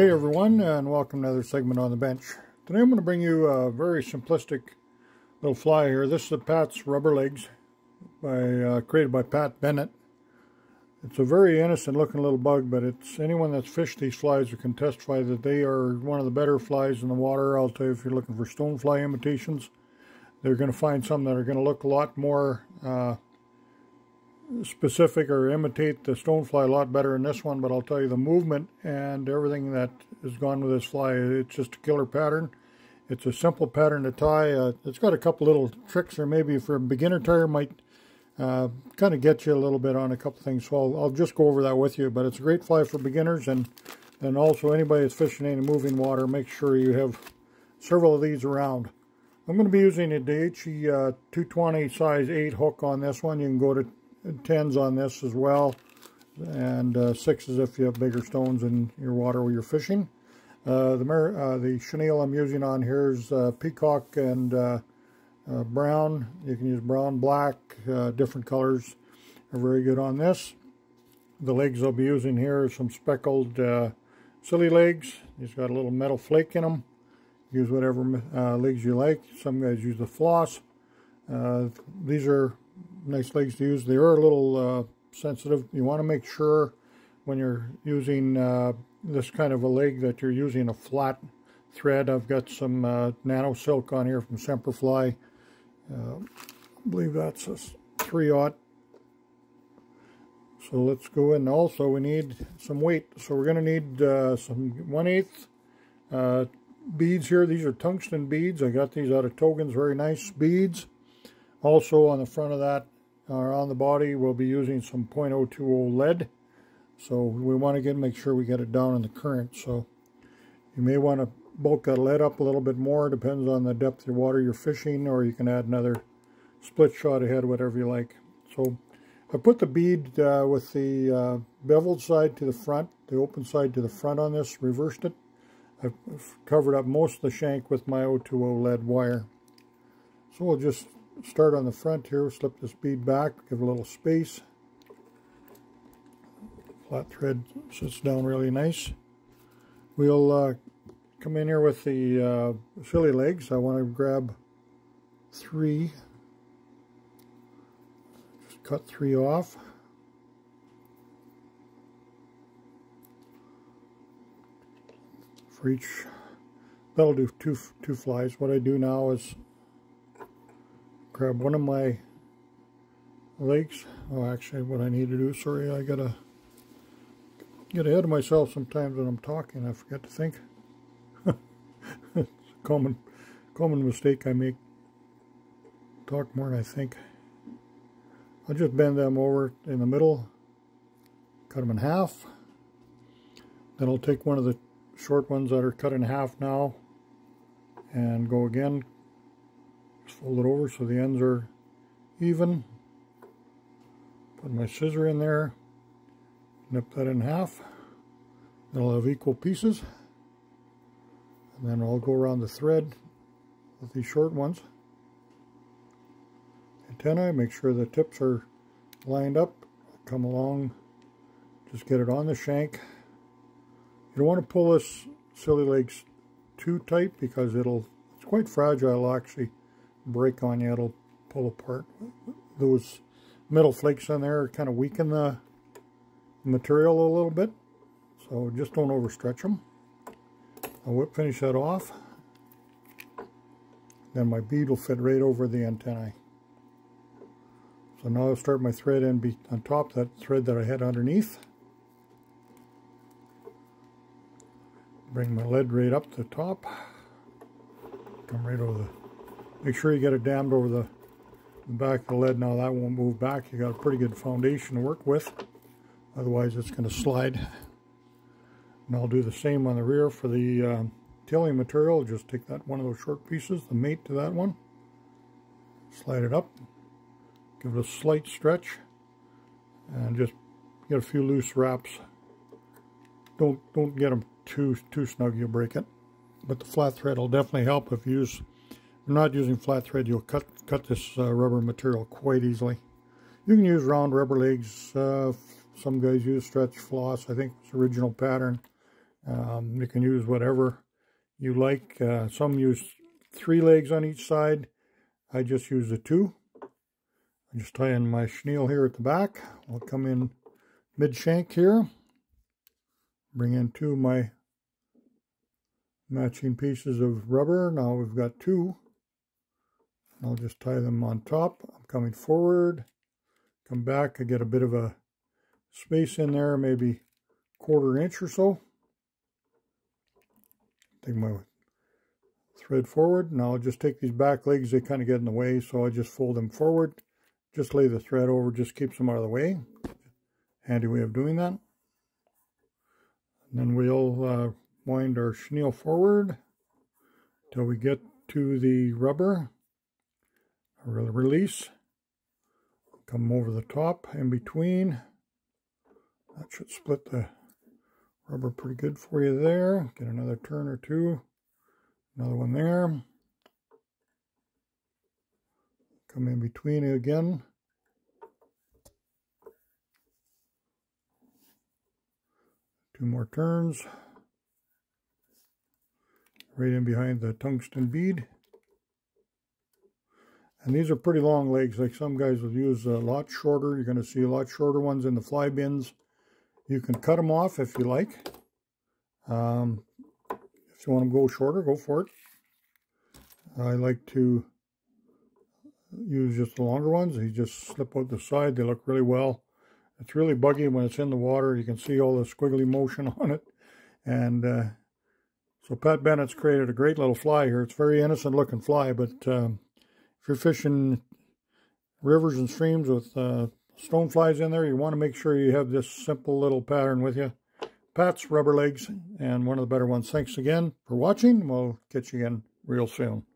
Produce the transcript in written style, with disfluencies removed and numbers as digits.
Hey everyone, and welcome to another segment on the bench. Today I'm going to bring you a very simplistic little fly here. This is a Pat's Rubber Legs, created by Pat Bennett. It's a very innocent looking little bug, but it's anyone that's fished these flies can testify that they are one of the better flies in the water. I'll tell you, if you're looking for stonefly imitations, they're going to find some that are going to look a lot more specific or imitate the stonefly a lot better in this one. But I'll tell you, the movement and everything that has gone with this fly, it's just a killer pattern. It's a simple pattern to tie. It's got a couple little tricks, or maybe for a beginner tire might kind of get you a little bit on a couple things, so I'll just go over that with you. But it's a great fly for beginners, and also anybody that's fishing in moving water, make sure you have several of these around. I'm going to be using a Daichi 220 size 8 hook on this one. You can go to 10s on this as well, and 6s if you have bigger stones in your water where you're fishing. The chenille I'm using on here is peacock and brown. You can use brown, black, different colors are very good on this. The legs I'll be using here are some speckled silly legs. It's got a little metal flake in them. Use whatever legs you like. Some guys use the floss. These are nice legs to use. They are a little sensitive. You want to make sure when you're using this kind of a leg that you're using a flat thread. I've got some nano silk on here from Semperfly. I believe that's a 3/0. So let's go in. Also, we need some weight. So we're going to need some 1/8 beads here. These are tungsten beads. I got these out of Togan's. Very nice beads. Also on the front of that, or on the body, we'll be using some 0.020 lead. So we want to make sure we get it down in the current. So you may want to bulk that lead up a little bit more. Depends on the depth of water you're fishing, or you can add another split shot ahead, whatever you like. So I put the bead with the beveled side to the front, the open side to the front on this, reversed it. I've covered up most of the shank with my 0.020 lead wire. So we'll just start on the front here, slip this bead back, give a little space. Flat thread sits down really nice. We'll come in here with the silly legs. I want to grab 3. Just cut 3 off. For each, that'll do two flies. What I do now is grab one of my legs. Oh, actually, what I need to do, sorry, I gotta get ahead of myself sometimes when I'm talking. I forget to think. It's a common mistake I make. Talk more than I think. I'll just bend them over in the middle, cut them in half. Then I'll take one of the short ones that are cut in half now, and go again. Fold it over so the ends are even. Put my scissor in there, nip that in half. It'll have equal pieces, and then I'll go around the thread with these short ones. Antennae, make sure the tips are lined up. Come along, just get it on the shank. You don't want to pull this silly legs too tight, because it's quite fragile. Actually, break on you, it'll pull apart. Those metal flakes in there kind of weaken the material a little bit, so just don't overstretch them. I'll finish that off, then my bead will fit right over the antennae. So now I'll start my thread in on top of that thread that I had underneath. Bring my lead right up to the top, come right over the. Make sure you get it dammed over the back of the lead. Now that won't move back. You got a pretty good foundation to work with. Otherwise, it's going to slide. And I'll do the same on the rear for the tailing material. Just take that one of those short pieces, the mate to that one, slide it up, give it a slight stretch, and just get a few loose wraps. Don't get them too snug. You'll break it. But the flat thread will definitely help. If you use not using flat thread, you'll cut this rubber material quite easily. You can use round rubber legs. Some guys use stretch floss. I think it's original pattern. You can use whatever you like. Some use 3 legs on each side. I just use the 2. I just tie in my chenille here at the back. I'll come in mid-shank here. Bring in 2 of my matching pieces of rubber. Now we've got 2. I'll just tie them on top. I'm coming forward. Come back. I get a bit of a space in there, maybe 1/4 inch or so. Take my thread forward. Now I'll just take these back legs. They kind of get in the way, so I just fold them forward. Just lay the thread over. Just keeps them out of the way. Handy way of doing that. And then we'll wind our chenille forward till we get to the rubber. Release. Come over the top in between. That should split the rubber pretty good for you there. Get another turn or 2. Another one there. Come in between again. Two more turns. Right in behind the tungsten bead. And these are pretty long legs, like some guys will use a lot shorter. You're going to see a lot shorter ones in the fly bins. You can cut them off if you like. If you want them to go shorter, go for it. I like to use just the longer ones. They just slip out the side. They look really well. It's really buggy when it's in the water. You can see all the squiggly motion on it. And so Pat Bennett's created a great little fly here. It's a very innocent looking fly, but... if you're fishing rivers and streams with stone flies in there, you want to make sure you have this simple little pattern with you. Pat's Rubber Legs, and one of the better ones. Thanks again for watching. We'll catch you again real soon.